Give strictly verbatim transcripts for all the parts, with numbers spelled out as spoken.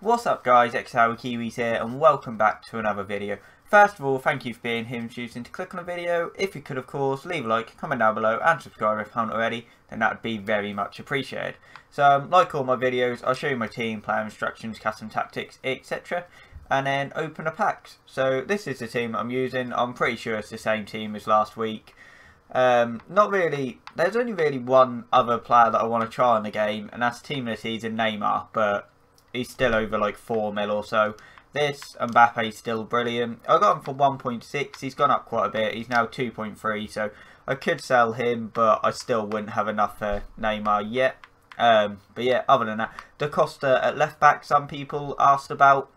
What's up guys, xSouR Kiwis here and welcome back to another video. First of all, thank you for being here and choosing to click on the video. If you could of course, leave a like, comment down below and subscribe if you haven't already, then that would be very much appreciated. So um, like all my videos, I'll show you my team, player instructions, custom tactics, et cetera. And then open the packs. So this is the team I'm using. I'm pretty sure it's the same team as last week. Um, not really, there's only really one other player that I want to try on the game and that's team this season, Neymar, but he's still over like four mil or so. This Mbappe's still brilliant. I got him for one point six. He's gone up quite a bit. He's now two point three. So I could sell him, but I still wouldn't have enough for Neymar yet. Um, but yeah, other than that, Da Costa at left back. Some people asked about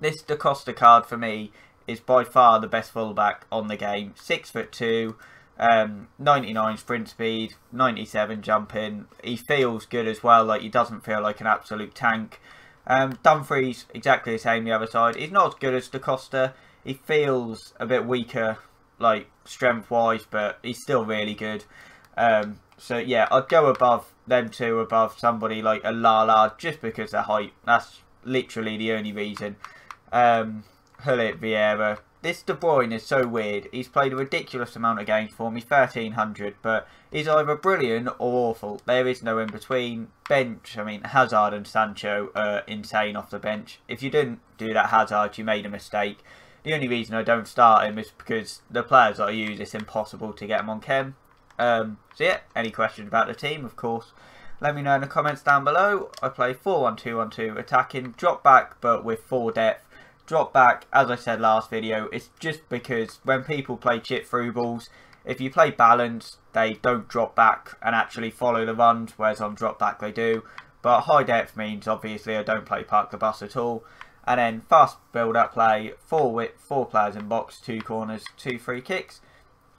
this Da Costa card. For me, is by far the best fullback on the game. Six foot two, um, ninety-nine sprint speed, ninety-seven jumping. He feels good as well. Like he doesn't feel like an absolute tank. Um, Dumfries, exactly the same the other side. He's not as good as Da Costa. He feels a bit weaker, like, strength-wise, but he's still really good. Um, so, yeah, I'd go above them two, above somebody like a Lala, just because they're hype. That's literally the only reason. Um, Hullet, Vieira. This De Bruyne is so weird. He's played a ridiculous amount of games for me, thirteen hundred, but he's either brilliant or awful. There is no in-between. Bench, I mean, Hazard and Sancho are insane off the bench. If you didn't do that Hazard, you made a mistake. The only reason I don't start him is because the players that I use, it's impossible to get them on chem. Um, so yeah, any questions about the team, of course, let me know in the comments down below. I play four one two one two attacking, drop back, but with full depth. Drop back, as I said last video, it's just because when people play chip through balls, if you play balance, they don't drop back and actually follow the runs, whereas on drop back they do. But high depth means, obviously, I don't play park the bus at all. And then fast build-up play, four width, four players in box, two corners, two free kicks.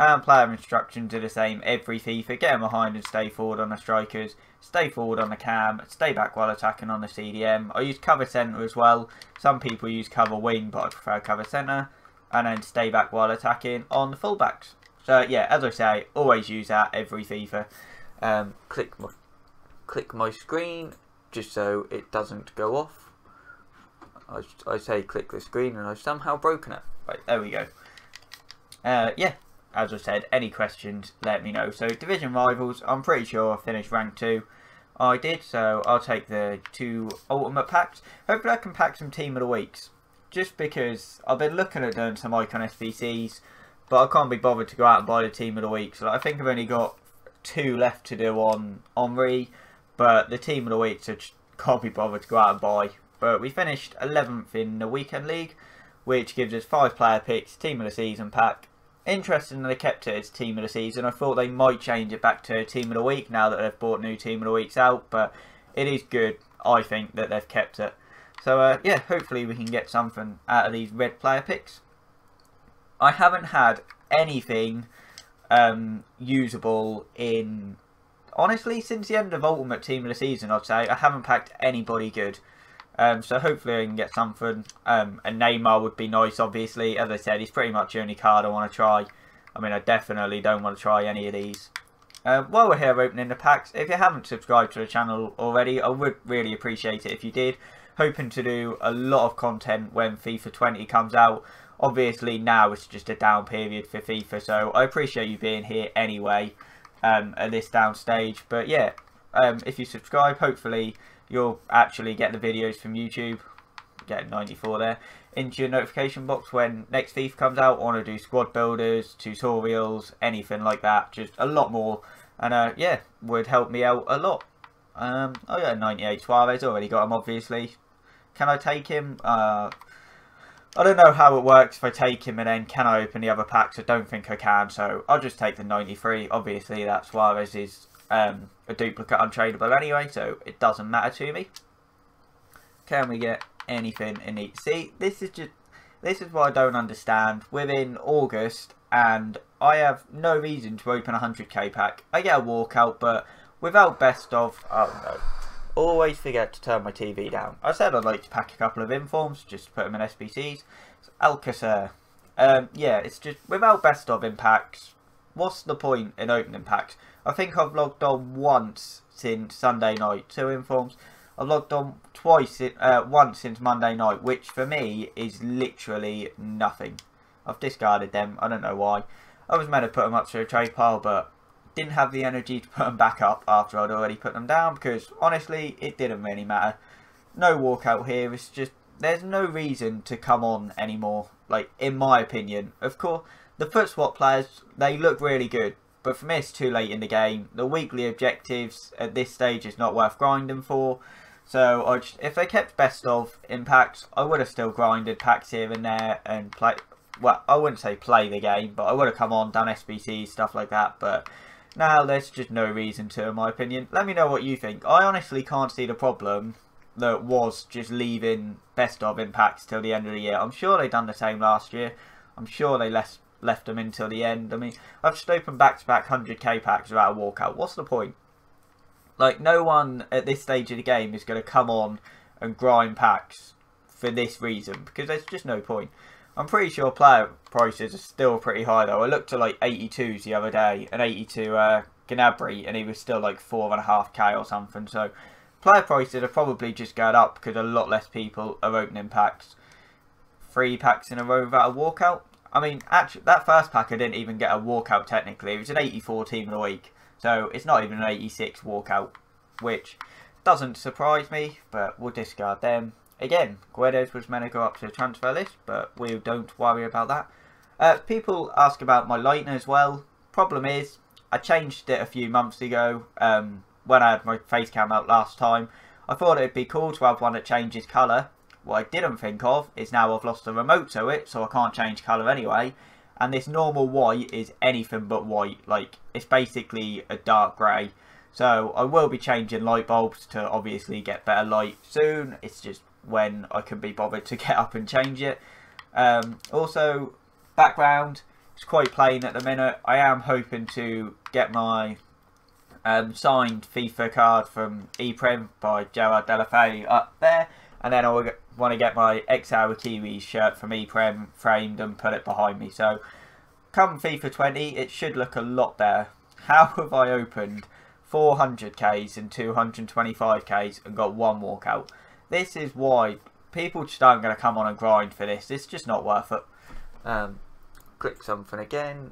And player instructions are the same every FIFA. Get them behind and stay forward on the strikers, stay forward on the cam, stay back while attacking on the C D M. I use cover centre as well. Some people use cover wing, but I prefer cover centre. And then stay back while attacking on the fullbacks. So yeah, as I say, always use that every FIFA. Um, click my, click my screen just so it doesn't go off. I, I say click the screen and I've somehow broken it. Right, there we go. Uh, yeah. As I said, any questions, let me know. So, division rivals, I'm pretty sure I finished rank two. I did, so I'll take the two ultimate packs. Hopefully I can pack some team of the weeks. Just because I've been looking at doing some Icon S B Cs, but I can't be bothered to go out and buy the team of the week. So, like, I think I've only got two left to do on Henri, but the team of the week, so can't be bothered to go out and buy. But we finished eleventh in the Weekend League, which gives us five player picks, team of the season pack. Interesting that they kept it as team of the season. I thought they might change it back to team of the week now that they've brought new team of the weeks out, but it is good, I think, that they've kept it. So uh, yeah, hopefully we can get something out of these red player picks. I haven't had anything um, usable in, honestly, since the end of Ultimate Team of the Season, I'd say. I haven't packed anybody good. Um, so hopefully I can get something. Um, and Neymar would be nice, obviously. As I said, he's pretty much the only card I want to try. I mean, I definitely don't want to try any of these. Uh, while we're here opening the packs, if you haven't subscribed to the channel already, I would really appreciate it if you did. Hoping to do a lot of content when FIFA twenty comes out. Obviously, now it's just a down period for FIFA, so I appreciate you being here anyway um, at this down stage. But yeah, um, if you subscribe, hopefully you'll actually get the videos from YouTube, get ninety-four there, into your notification box when next FIFA comes out. I want to do squad builders, tutorials, anything like that, just a lot more, and uh, yeah, would help me out a lot. Um, I got a ninety-eight Suarez, already got him obviously. Can I take him? Uh, I don't know how it works if I take him and then can I open the other packs? I don't think I can, so I'll just take the ninety-three, obviously that Suarez is Um, a duplicate untradeable anyway, so it doesn't matter to me. Can we get anything in each? See, this is just this is what I don't understand. We're in August and I have no reason to open a one hundred K pack. I get a walkout, but without best of, oh no, always forget to turn my T V down. I said I'd like to pack a couple of informs just to put them in S B Cs. It's Alcacer. Um, yeah, it's just without best of impacts. What's the point in opening packs? I think I've logged on once since Sunday night. Two informs. I've logged on twice, uh, once since Monday night, which for me is literally nothing. I've discarded them. I don't know why. I was meant to put them up to a trade pile, but didn't have the energy to put them back up after I'd already put them down, because honestly, it didn't really matter. No walkout here. It's just, there's no reason to come on anymore, like, in my opinion. Of course, the foot swap players, they look really good, but for me, it's too late in the game. The weekly objectives at this stage is not worth grinding for. So I just, if they kept best of in packs, I would have still grinded packs here and there and play. Well, I wouldn't say play the game, but I would have come on, done S B C, stuff like that. But now there's just no reason to, in my opinion. Let me know what you think. I honestly can't see the problem that was just leaving best of impacts till the end of the year. I'm sure they done the same last year. I'm sure they left left them until the end. I mean, I've just opened back to back one hundred K packs without a walkout. What's the point? Like, no one at this stage of the game is going to come on and grind packs for this reason, because there's just no point. I'm pretty sure player prices are still pretty high though. I looked at like eighty-twos the other day, an eighty-two uh, Gnabry, and he was still like four point five K or something. So player prices are probably just going up because a lot less people are opening packs. Three packs in a row without a walkout. I mean, actually, that first pack I didn't even get a walkout technically. It was an eighty-four team of the week. So it's not even an eighty-six walkout, which doesn't surprise me, but we'll discard them. Again, Guedes was meant to go up to the transfer list, but we don't worry about that. Uh, people ask about my lightning as well. Problem is, I changed it a few months ago um, when I had my face cam out last time. I thought it'd be cool to have one that changes colour. What I didn't think of is now I've lost the remote to it, so I can't change colour anyway. And this normal white is anything but white. Like, it's basically a dark grey. So I will be changing light bulbs to obviously get better light soon. It's just when I can be bothered to get up and change it. Um, also, background, it's quite plain at the minute. I am hoping to get my um, signed FIFA card from ePrim by Gerard Delafay up there, and then I want to get my xSouR Kiwis shirt from ePrim framed and put it behind me. So come FIFA twenty, it should look a lot better. How have I opened four hundred Ks and two hundred twenty-five Ks and got one walkout? This is why people just aren't going to come on and grind for this. It's just not worth it. Um, click something again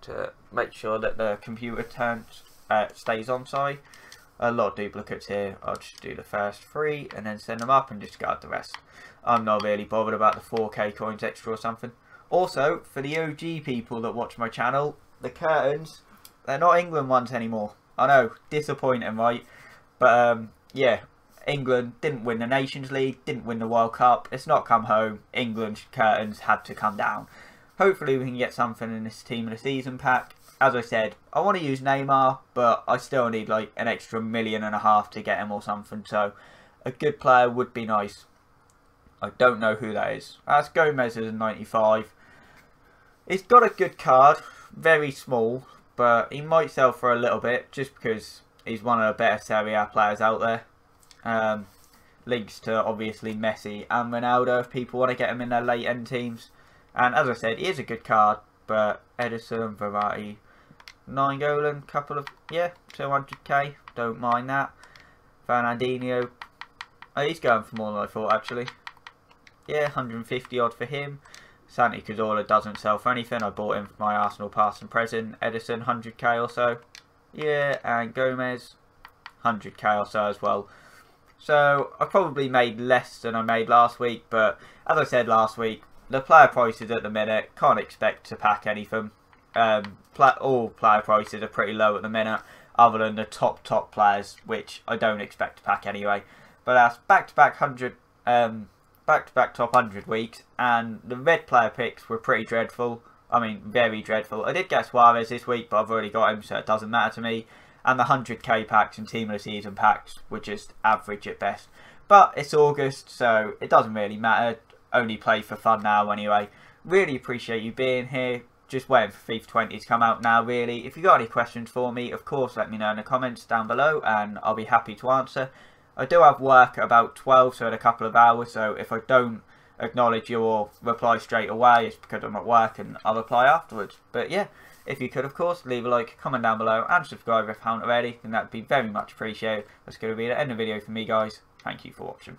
to make sure that the computer turns uh, stays on. Sorry, a lot of duplicates here. I'll just do the first three and then send them up and discard the rest. I'm not really bothered about the four K coins extra or something. Also, for the O G people that watch my channel, the curtains, they're not England ones anymore. I know, disappointing, right? But um, yeah. England didn't win the Nations League, didn't win the World Cup. It's not come home. England's curtains had to come down. Hopefully we can get something in this team of the season pack. As I said, I want to use Neymar, but I still need like an extra million and a half to get him or something. So a good player would be nice. I don't know who that is. That's Gomez as a ninety-five. He's got a good card. Very small, but he might sell for a little bit just because he's one of the better Serie A players out there. Um, links to obviously Messi and Ronaldo if people want to get him in their late end teams. And as I said, he is a good card, but Edison Verratti, nine Golan, couple of, yeah, two hundred K, don't mind that. Fernandinho, oh, he's going for more than I thought actually. Yeah, one hundred fifty odd for him. Santi Cazorla doesn't sell for anything. I bought him for my Arsenal past and present. Edison, one hundred K or so. Yeah, and Gomez, one hundred K or so as well. So I probably made less than I made last week, but as I said last week, the player prices at the minute, can't expect to pack anything. Um, all player prices are pretty low at the minute, other than the top, top players, which I don't expect to pack anyway. But that's back-to-back one hundred, um, back-to-back top one hundred weeks, and the red player picks were pretty dreadful. I mean, very dreadful. I did get Suarez this week, but I've already got him, so it doesn't matter to me. And the one hundred K packs and team of the season packs were just average at best. But it's August, so it doesn't really matter. Only play for fun now anyway. Really appreciate you being here. Just waiting for FIFA twenty to come out now, really. If you've got any questions for me, of course, let me know in the comments down below, and I'll be happy to answer. I do have work at about twelve, so in a couple of hours. So if I don't acknowledge you or reply straight away, it's because I'm at work, and I'll reply afterwards. But yeah. If you could, of course, leave a like, comment down below, and subscribe if you haven't already, and that would be very much appreciated. That's going to be the end of the video for me, guys. Thank you for watching.